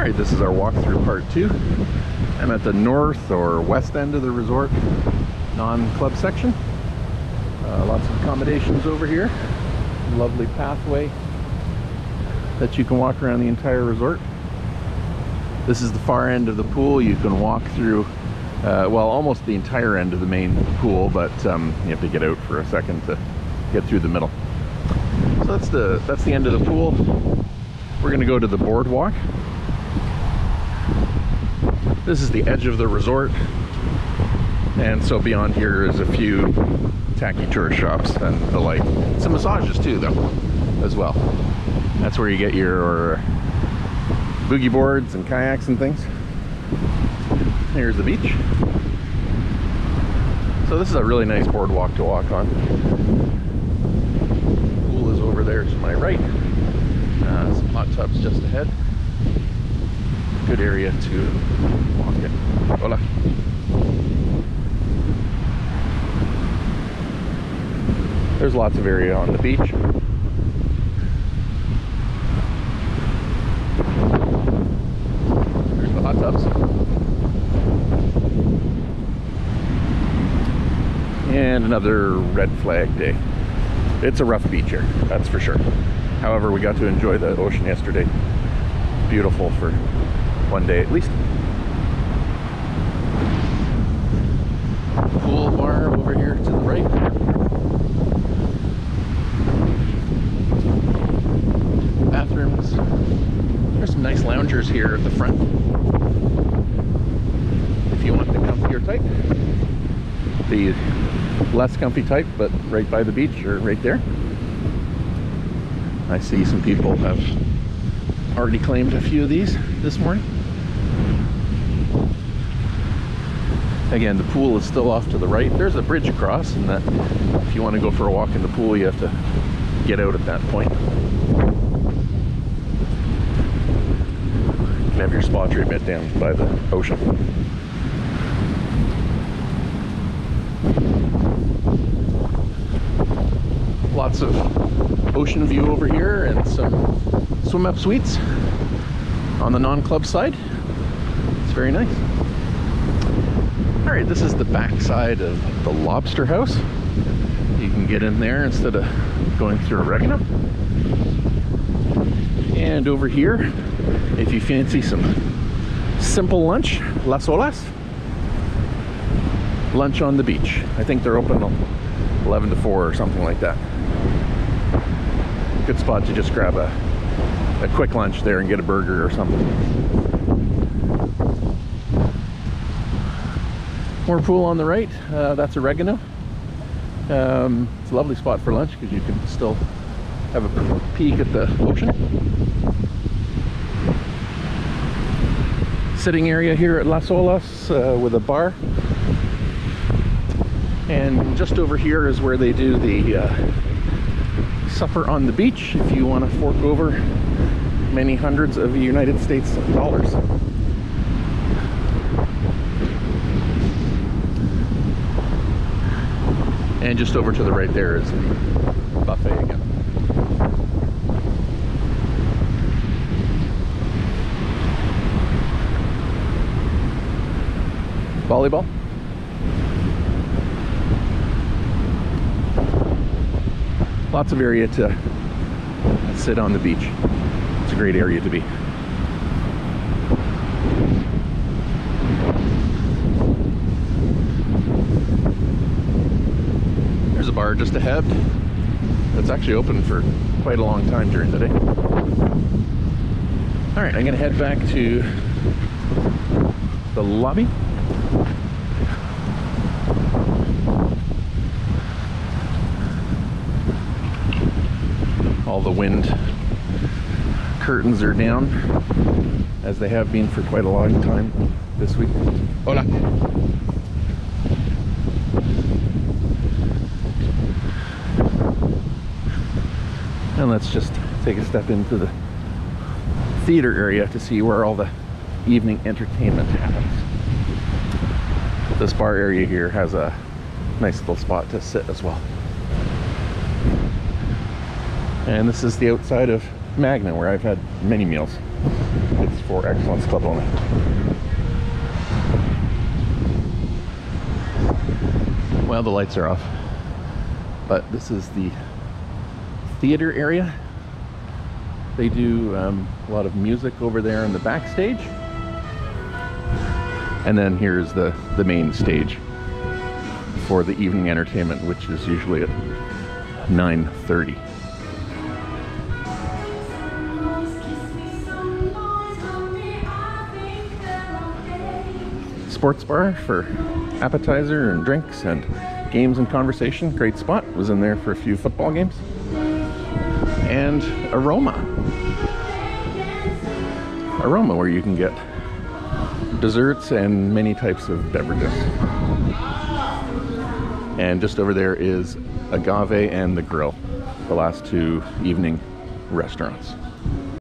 Alright, this is our walkthrough part 2. I'm at the north or west end of the resort, non-club section. Lots of accommodations over here. Lovely pathway that you can walk around the entire resort. This is the far end of the pool. You can walk through, well, almost the entire end of the main pool, but you have to get out for a second to get through the middle. So that's the end of the pool. We're going to go to the boardwalk. This is the edge of the resort, and so beyond here is a few tacky tourist shops and the like. Some massages too, though, as well. That's where you get your boogie boards and kayaks and things. Here's the beach. So this is a really nice boardwalk to walk on. Pool is over there to my right. Some hot tubs just ahead. Good area to walk in. Hola. There's lots of area on the beach. There's the hot tubs. And another red flag day. It's a rough beach here, that's for sure. However, we got to enjoy the ocean yesterday. Beautiful for one day at least. Pool bar over here to the right. Bathrooms. There's some nice loungers here at the front, if you want the comfier type. The less comfy type, but right by the beach or right there. I see some people have already claimed a few of these this morning. Again, the pool is still off to the right. There's a bridge across, and that if you want to go for a walk in the pool, you have to get out at that point. You can have your spa treatment down by the ocean. Lots of ocean view over here and some swim up suites on the non-club side. It's very nice. All right, this is the back side of the Lobster House. You can get in there instead of going through Oregano. And over here, if you fancy some simple lunch, Las Olas, lunch on the beach. I think they're open 11 to 4 or something like that. Good spot to just grab a quick lunch there and get a burger or something. More pool on the right. That's Oregano. It's a lovely spot for lunch because you can still have a peek at the ocean. Sitting area here at Las Olas with a bar. And just over here is where they do the supper on the beach if you want to fork over many hundreds of United States dollars. And just over to the right there is the buffet again. Volleyball. Lots of area to sit on the beach. It's a great area to be. There's a bar just ahead that's actually open for quite a long time during the day. All right, I'm gonna head back to the lobby. All the wind curtains are down, as they have been for quite a long time this week. Hola! And let's just take a step into the theater area to see where all the evening entertainment happens. This bar area here has a nice little spot to sit as well. And this is the outside of Magna, where I've had many meals. Good It's for Excellence Club only. Well, the lights are off, but this is the theater area. They do a lot of music over there in the backstage. And then here's the main stage for the evening entertainment, which is usually at 9:30. Sports bar for appetizer and drinks and games and conversation. Great spot. Was in there for a few football games. And Aroma, where you can get desserts and many types of beverages. And just over there is Agave and the Grill, the last two evening restaurants.